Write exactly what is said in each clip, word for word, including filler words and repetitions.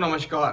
नमस्कार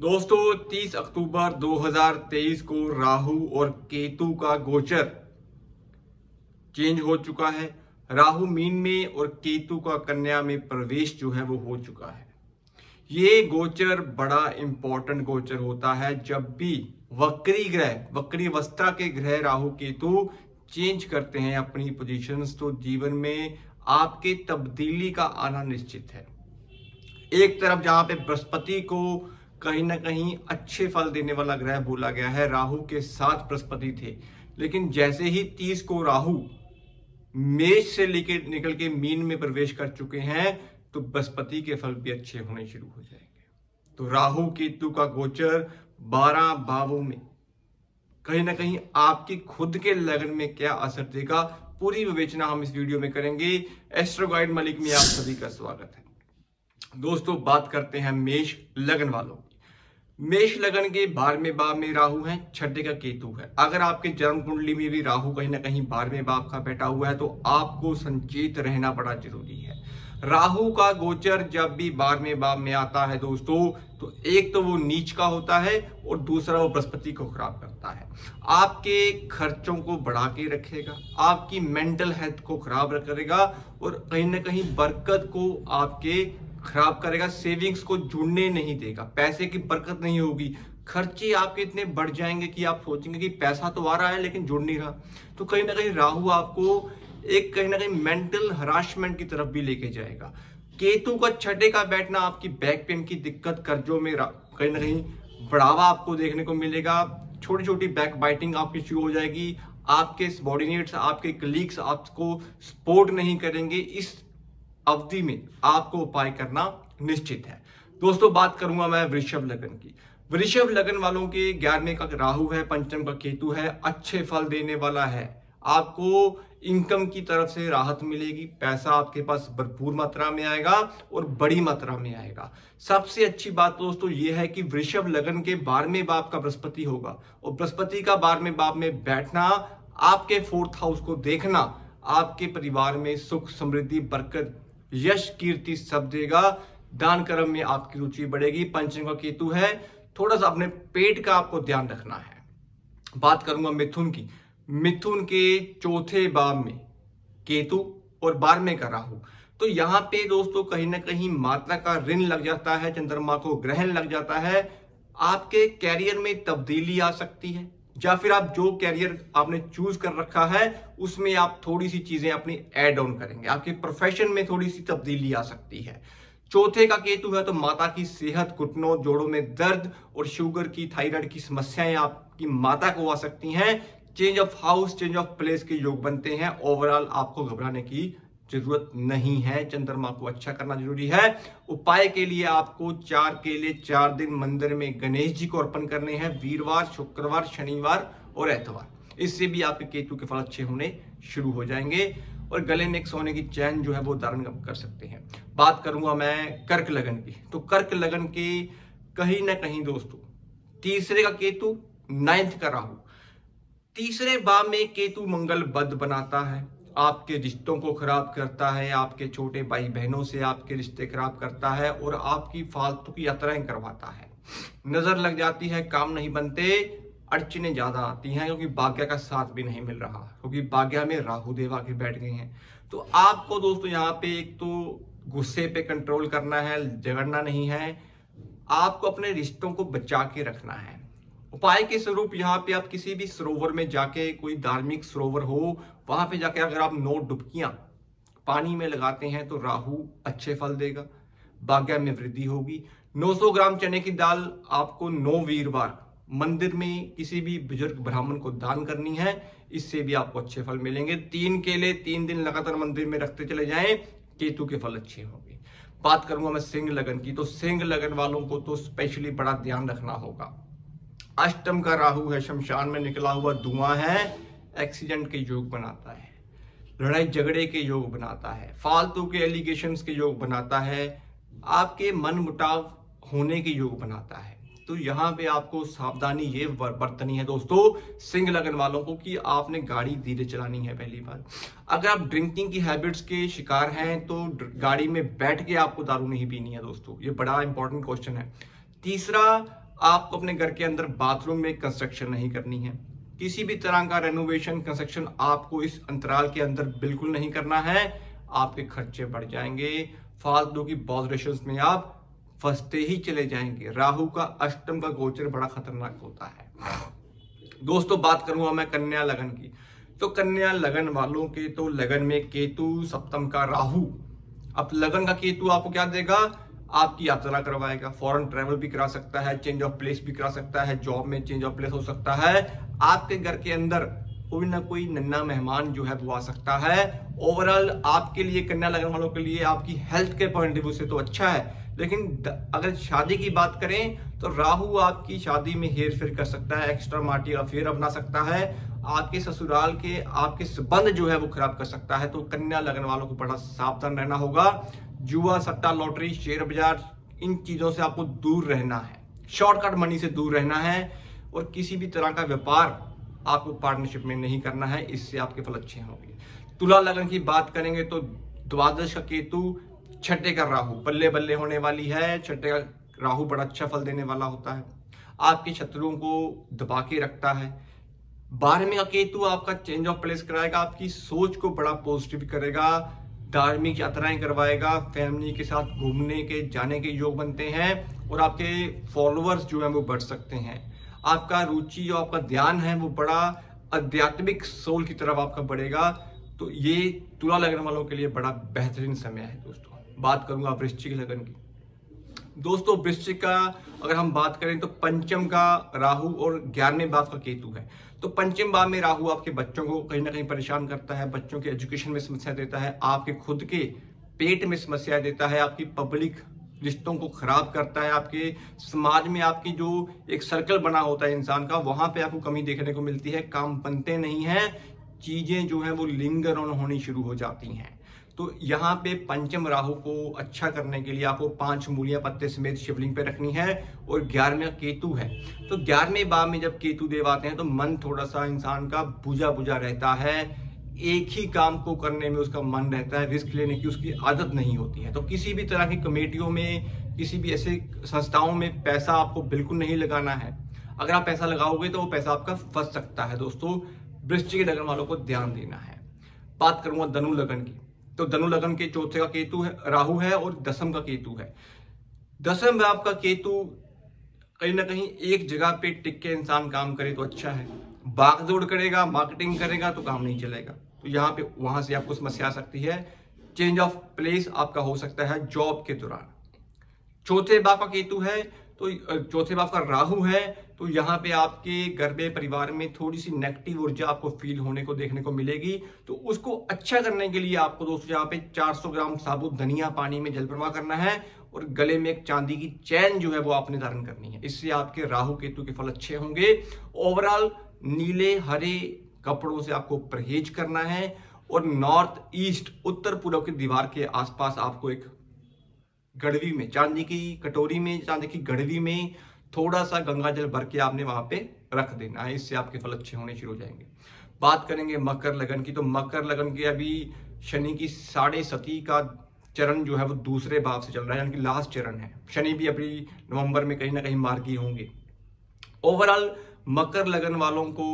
दोस्तों, तीस अक्टूबर दो हज़ार तेईस को राहु और केतु का गोचर चेंज हो चुका है। राहु मीन में और केतु का कन्या में प्रवेश जो है वो हो चुका है। ये गोचर बड़ा इंपॉर्टेंट गोचर होता है। जब भी वक्री ग्रह वक्री अवस्था के ग्रह राहु केतु चेंज करते हैं अपनी पोजीशंस, तो जीवन में आपके तब्दीली का आना निश्चित है। एक तरफ जहां पे बृहस्पति को कहीं ना कहीं अच्छे फल देने वाला ग्रह बोला गया है, राहु के साथ बृहस्पति थे, लेकिन जैसे ही तीस को राहु मेष से लेके निकल के मीन में प्रवेश कर चुके हैं तो बृहस्पति के फल भी अच्छे होने शुरू हो जाएंगे। तो राहु केतु का गोचर बारह भावों में कहीं ना कहीं आपकी खुद के लगन में क्या असर देगा, पूरी विवेचना हम इस वीडियो में करेंगे। एस्ट्रो गाइड मलिक में आप सभी का स्वागत है। दोस्तों, बात करते हैं मेष लगन वालों की। मेष लगन के बारहवें भाव में राहु है, छठे का केतु है। अगर आपके जन्म कुंडली में भी राहु कहीं ना कहीं बारहवें भाव का बैठा हुआ है तो आपको संचेत रहना बड़ा जरूरी है। राहु का गोचर जब भी बारहवें भाव में आता है दोस्तों, तो एक तो वो नीच का होता है और दूसरा वो बृहस्पति को खराब करता है। आपके खर्चों को बढ़ा के रखेगा, आपकी मेंटल हेल्थ को खराब करेगा और कहीं ना कहीं बरकत को आपके खराब करेगा। सेविंग्स को जुड़ने नहीं देगा, पैसे की बरकत नहीं होगी। खर्चे आपके इतने बढ़ जाएंगे कि आप सोचेंगे कि पैसा तो आ रहा है लेकिन जुड़ नहीं रहा। तो कहीं ना कहीं राहु आपको एक कहीं ना कहीं मेंटल हरासमेंट की तरफ भी लेके जाएगा। केतु का छठे का बैठना आपकी बैक पेन की दिक्कत, कर्जों में कहीं ना कहीं बढ़ावा आपको देखने को मिलेगा। छोटी छोटी बैक बाइटिंग आपकी शुरू हो जाएगी। आपके सबॉर्डिनेट्स, आपके कलीग्स आपको सपोर्ट नहीं करेंगे। इस अवधि में आपको उपाय करना निश्चित है। दोस्तों, बात करूंगा मैं वृषभ लगन की। वृषभ लगन वालों के ग्यारहवें का राहु है, पंचम का केतु है, अच्छे फल देने वाला है। आपको इनकम की तरफ से राहत मिलेगी, पैसा आपके पास भरपूर मात्रा में आएगा और बड़ी मात्रा में आएगा। सबसे अच्छी बात दोस्तों यह है कि वृषभ लगन के बारहवें भाव का बृहस्पति होगा और बृहस्पति का बारहवें भाव में बैठना, आपके फोर्थ हाउस को देखना आपके परिवार में सुख समृद्धि बरकत यश कीर्ति सब देगा। दान कर्म में आपकी रुचि बढ़ेगी। पंचम का केतु है, थोड़ा सा अपने पेट का आपको ध्यान रखना है। बात करूंगा मिथुन की। मिथुन के चौथे भाव में केतु और बारहवें का राहु, तो यहाँ पे दोस्तों कहीं ना कहीं माता का ऋण लग जाता है, चंद्रमा को ग्रहण लग जाता है। आपके कैरियर में तब्दीली आ सकती है, या फिर आप जो कैरियर आपने चूज कर रखा है उसमें आप थोड़ी सी चीजें अपनी ऐड ऑन करेंगे। आपके प्रोफेशन में थोड़ी सी तब्दीली आ सकती है। चौथे का केतु है तो माता की सेहत, घुटनों जोड़ों में दर्द और शुगर की थायराइड की समस्याएं आपकी माता को आ सकती हैं। Change of house change of place के योग बनते हैं। ओवरऑल आपको घबराने की जरूरत नहीं है। चंद्रमा को अच्छा करना जरूरी है। उपाय के लिए आपको चार केले चार दिन मंदिर में गणेश जी को अर्पण करने हैं, वीरवार शुक्रवार शनिवार और ऐतवार। इससे भी आपके केतु के फल अच्छे होने शुरू हो जाएंगे और गले में एक सोने की चैन जो है वो धारण कर सकते हैं। बात करूंगा मैं कर्क लगन की। तो कर्क लगन के कहीं ना कहीं दोस्तों तीसरे का केतु, नाइन्थ का राहु। तीसरे भाव में केतु मंगल बद बनाता है, आपके रिश्तों को खराब करता है, आपके छोटे भाई बहनों से आपके रिश्ते खराब करता है और आपकी फालतू की यात्राएं करवाता है। नजर लग जाती है, काम नहीं बनते, अड़चने ज्यादा आती हैं क्योंकि भाग्य का साथ भी नहीं मिल रहा, क्योंकि भाग्य में राहु देव आके बैठ गए हैं। तो आपको दोस्तों यहाँ पे एक तो गुस्से पे कंट्रोल करना है, झगड़ना नहीं है। आपको अपने रिश्तों को बचा के रखना है। उपाय के स्वरूप यहाँ पे आप किसी भी सरोवर में जाके, कोई धार्मिक सरोवर हो वहां पे जाके अगर आप नौ डुबकियां पानी में लगाते हैं तो राहु अच्छे फल देगा, भाग्य में वृद्धि होगी। नौ सौ ग्राम चने की दाल आपको नौ वीरवार मंदिर में किसी भी बुजुर्ग ब्राह्मण को दान करनी है, इससे भी आपको अच्छे फल मिलेंगे। तीन केले तीन दिन लगातार मंदिर में रखते चले जाएं, केतु के फल अच्छे होंगे। बात करूंगा मैं सिंह लगन की। तो सिंह लगन वालों को तो स्पेशली बड़ा ध्यान रखना होगा। अष्टम का राहु है, शमशान में निकला हुआ धुआं है, एक्सीडेंट के योग बनाता है, लड़ाई झगड़े के योग बनाता है, फालतू के एलिगेशंस के योग बनाता है, आपके मन मुटाव होने के योग बनाता है। तो यहाँ पे आपको सावधानी ये बरतनी है दोस्तों सिंह लगन वालों को कि आपने गाड़ी धीरे चलानी है। पहली बार अगर आप ड्रिंकिंग की हैबिट्स के शिकार हैं तो गाड़ी में बैठ के आपको दारू नहीं पीनी है दोस्तों, ये बड़ा इंपॉर्टेंट क्वेश्चन है। तीसरा, आपको अपने घर के अंदर बाथरूम में कंस्ट्रक्शन नहीं करनी है, किसी भी तरह का रेनोवेशन कंस्ट्रक्शन आपको इस अंतराल के अंदर बिल्कुल नहीं करना है, आपके खर्चे बढ़ जाएंगे, फालतू की बॉजरेशंस में आप फंसते ही चले जाएंगे। राहु का अष्टम का गोचर बड़ा खतरनाक होता है दोस्तों। बात करूंगा मैं कन्या लगन की, तो कन्या लगन वालों के तो लगन में केतु, सप्तम का राहु। अब लगन का केतु आपको क्या देगा? आपकी यात्रा करवाएगा, फॉरेन ट्रैवल भी करा सकता है, चेंज ऑफ प्लेस भी करा सकता है, जॉब में चेंज ऑफ प्लेस हो सकता है, आपके घर के अंदर कोई ना कोई नन्ना मेहमान जो है वो आ सकता है। ओवरऑल आपके लिए कन्या लगन वालों के लिए आपकी हेल्थ के पॉइंट ऑफ व्यू से तो अच्छा है, लेकिन अगर शादी की बात करें तो राहु आपकी शादी में हेर फेर कर सकता है, एक्स्ट्रा मैरिटल अफेयर अपना सकता है, आपके ससुराल के आपके संबंध जो है वो खराब कर सकता है। तो कन्या लगन वालों को बड़ा सावधान रहना होगा। जुआ, सट्टा, लॉटरी, शेयर बाजार, इन चीजों से आपको दूर रहना है, शॉर्टकट मनी से दूर रहना है, और किसी भी तरह का व्यापार आपको पार्टनरशिप में नहीं करना है, इससे आपके फल अच्छे होंगे। तुला लगन की बात करेंगे तो द्वादश का केतु, छठे का राहु, बल्ले बल्ले होने वाली है। छठे का राहु बड़ा अच्छा फल देने वाला होता है, आपके शत्रुओं को दबा के रखता है। बारहवें का केतु आपका चेंज ऑफ प्लेस कराएगा, आपकी सोच को बड़ा पॉजिटिव करेगा, धार्मिक यात्राएं करवाएगा, फैमिली के साथ घूमने के जाने के योग बनते हैं, और आपके फॉलोअर्स जो हैं वो बढ़ सकते हैं। आपका रुचि और आपका ध्यान है वो बड़ा आध्यात्मिक सोल की तरफ आपका बढ़ेगा। तो ये तुला लगन वालों के लिए बड़ा बेहतरीन समय है दोस्तों। बात करूंगा वृश्चिक लगन की। दोस्तों वृश्चिक का अगर हम बात करें तो पंचम का राहु और ग्यारहवें भाव का केतु है। तो पंचम भाव में राहु आपके बच्चों को कहीं ना कहीं परेशान करता है, बच्चों के एजुकेशन में समस्या देता है, आपके खुद के पेट में समस्या देता है, आपकी पब्लिक रिश्तों को खराब करता है, आपके समाज में आपकी जो एक सर्कल बना होता है इंसान का, वहां पे आपको कमी देखने को मिलती है, काम बनते नहीं है, चीजें जो है वो लिंगर ऑन होनी शुरू हो जाती हैं। तो यहाँ पे पंचम राहु को अच्छा करने के लिए आपको पांच मूलियां पत्ते समेत शिवलिंग पे रखनी है, और ग्यारहवें केतु है तो ग्यारहवें भाव में जब केतु देव आते हैं तो मन थोड़ा सा इंसान का बुझा बुझा रहता है, एक ही काम को करने में उसका मन रहता है, रिस्क लेने की उसकी आदत नहीं होती है। तो किसी भी तरह की कमेटियों में, किसी भी ऐसे संस्थाओं में पैसा आपको बिल्कुल नहीं लगाना है, अगर आप पैसा लगाओगे तो वो पैसा आपका फंस सकता है दोस्तों। वृश्चिक लगन वालों को ध्यान देना है। बात करूंगा धनु लगन की, तो धनु लगन के चौथे का केतु है राहु है और दसम का केतु है। दसम भाव का केतु कहीं ना कहीं एक जगह पे टिक के इंसान काम करे तो अच्छा है, भागदौड़ करेगा, मार्केटिंग करेगा तो काम नहीं चलेगा, तो यहाँ पे वहां से आपको समस्या आ सकती है। चेंज ऑफ प्लेस आपका हो सकता है जॉब के दौरान। चौथे भाव का केतु है तो चौथे भाव का राहु है, तो यहाँ पे आपके घर में परिवार में थोड़ी सी नेगेटिव ऊर्जा आपको फील होने को देखने को मिलेगी। तो उसको अच्छा करने के लिए आपको दोस्तों यहाँ पे चार सौ ग्राम साबुत धनिया पानी में जल प्रवाह करना है, और गले में एक चांदी की चैन जो है वो आपने धारण करनी है, इससे आपके राहु केतु के फल अच्छे होंगे। ओवरऑल नीले हरे कपड़ों से आपको परहेज करना है, और नॉर्थ ईस्ट उत्तर पूर्व की दीवार के आसपास आपको एक गड़वी में, चांदी की कटोरी में, चांदी की गड़वी में थोड़ा सा गंगा जल भर के आपने वहां पे रख देना है, इससे आपके फल अच्छे होने शुरू हो जाएंगे। बात करेंगे मकर लगन की, तो मकर लगन के अभी शनि की साढ़े सती का चरण जो है वो दूसरे भाव से चल रहा है, यानी कि लास्ट चरण है। शनि भी अभी नवंबर में कहीं ना कहीं मार्गी होंगे। ओवरऑल मकर लगन वालों को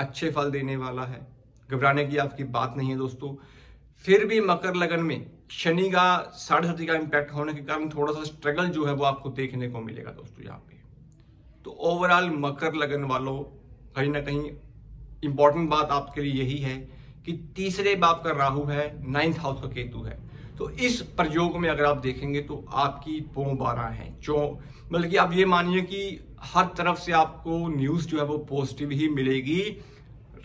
अच्छे फल देने वाला है, घबराने की आपकी बात नहीं है दोस्तों। फिर भी मकर लगन में शनि का साढ़े सती का इम्पैक्ट होने के कारण थोड़ा सा स्ट्रगल जो है वो आपको देखने को मिलेगा दोस्तों यहाँ पे। तो ओवरऑल मकर लगन वालों कहीं ना कहीं इंपॉर्टेंट बात आपके लिए यही है कि तीसरे भाव का राहु है, नाइन्थ हाउस का केतु है, तो इस प्रयोग में अगर आप देखेंगे तो आपकी पौ बारह है, चौ बल्कि आप ये मानिए कि हर तरफ से आपको न्यूज जो है वो पॉजिटिव ही मिलेगी।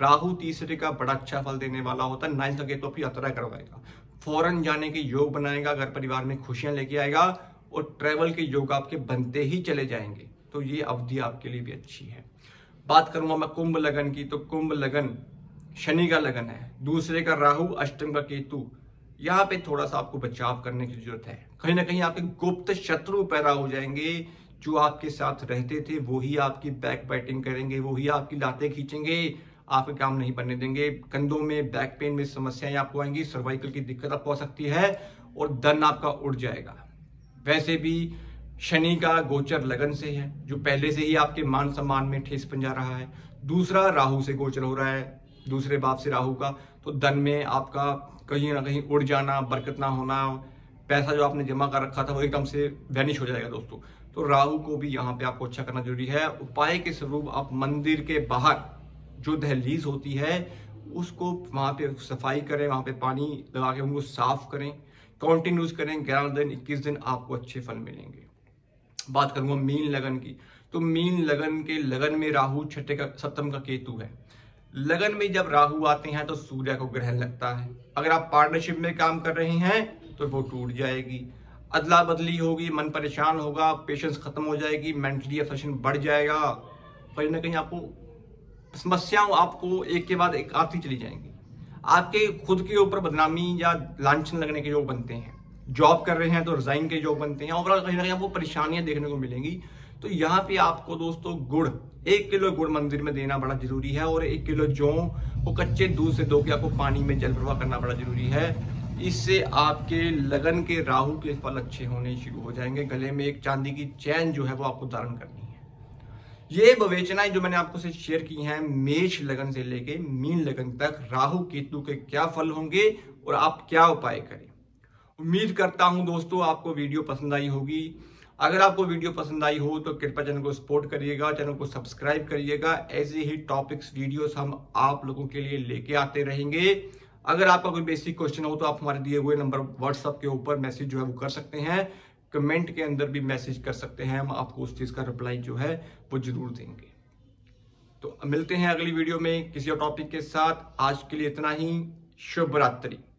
राहु तीसरे का बड़ा अच्छा फल देने वाला होता है, नाइन्थ का केतु आपकी यात्रा करवाएगा, फॉरेन जाने के योग बनाएगा, घर परिवार में खुशियां लेके आएगा, और ट्रैवल के योग आपके बनते ही चले जाएंगे। तो ये अवधि आपके लिए भी अच्छी है। बात करूंगा मैं कुंभ लगन की, तो कुंभ लगन शनि का लगन है, दूसरे का राहु, अष्टम का केतु, यहाँ पे थोड़ा सा आपको बचाव करने की जरूरत है, कहीं ना कहीं आपके गुप्त शत्रु पैदा हो जाएंगे जो आपके साथ रहते थे वो ही आपकी बैक बैटिंग करेंगे, वो ही आपकी लातें खींचेंगे, आपके काम नहीं बनने देंगे। कंधों में, बैक पेन में समस्याएं आपको आएंगी, सर्वाइकल की दिक्कत आपको आ सकती है और दर्द आपका उड़ जाएगा। वैसे भी शनि का गोचर लगन से है जो पहले से ही आपके मान सम्मान में ठेस पहुंचा रहा है। दूसरा राहु से गोचर हो रहा है, दूसरे भाव से राहु का, तो धन में आपका कहीं ना कहीं उड़ जाना, बरकत ना होना, पैसा जो आपने जमा कर रखा था वो एकदम से वैनिश हो जाएगा दोस्तों। तो राहु को भी यहाँ पे आपको अच्छा करना जरूरी है। उपाय के स्वरूप आप मंदिर के बाहर जो दहलीज होती है उसको वहाँ पे सफाई करें, वहाँ पे पानी लगा के उनको साफ करें, कॉन्टिन्यूस करें ग्यारह दिन, इक्कीस दिन, आपको अच्छे फल मिलेंगे। बात करूंगा मीन लगन की, तो मीन लगन के लगन में राहु छठे का, सप्तम का केतु है। लगन में जब राहु आते हैं तो सूर्य को ग्रहण लगता है। अगर आप पार्टनरशिप में काम कर रहे हैं तो वो टूट जाएगी, अदला बदली होगी, मन परेशान होगा, पेशेंस खत्म हो जाएगी, मेंटली अफेक्शन बढ़ जाएगा, कहीं ना कहीं आपको समस्याओं आपको एक के बाद एक आती चली जाएंगी। आपके खुद के ऊपर बदनामी या लांछन लगने के योग बनते हैं, जॉब कर रहे हैं तो रिजाइन के योग बनते हैं, ओवरऑल कहीं ना कहीं आपको परेशानियां देखने को मिलेंगी। तो यहाँ पे आपको दोस्तों गुड़, एक किलो गुड़ मंदिर में देना बड़ा जरूरी है और एक किलो जौ को कच्चे दूध से धोके आपको पानी में जल प्रवाह करना बड़ा जरूरी है। इससे आपके लगन के राहु के फल अच्छे होने शुरू हो जाएंगे। गले में एक चांदी की चैन जो है वो आपको धारण करनी है। ये विवेचनाएं जो मैंने आपको शेयर की हैं मेष लगन से लेके मीन लगन तक राहु केतु के क्या फल होंगे और आप क्या उपाय करें। उम्मीद करता हूं दोस्तों आपको वीडियो पसंद आई होगी। अगर आपको वीडियो पसंद आई हो तो कृपया चैनल को सपोर्ट करिएगा, चैनल को सब्सक्राइब करिएगा। ऐसे ही टॉपिक्स, वीडियोस हम आप लोगों के लिए लेके आते रहेंगे। अगर आपका कोई बेसिक क्वेश्चन हो तो आप हमारे दिए हुए नंबर व्हाट्सएप के ऊपर मैसेज जो है वो कर सकते हैं, कमेंट के अंदर भी मैसेज कर सकते हैं, हम आपको उस चीज़ का रिप्लाई जो है वो जरूर देंगे। तो मिलते हैं अगली वीडियो में किसी और टॉपिक के साथ। आज के लिए इतना ही, शुभ रात्रि।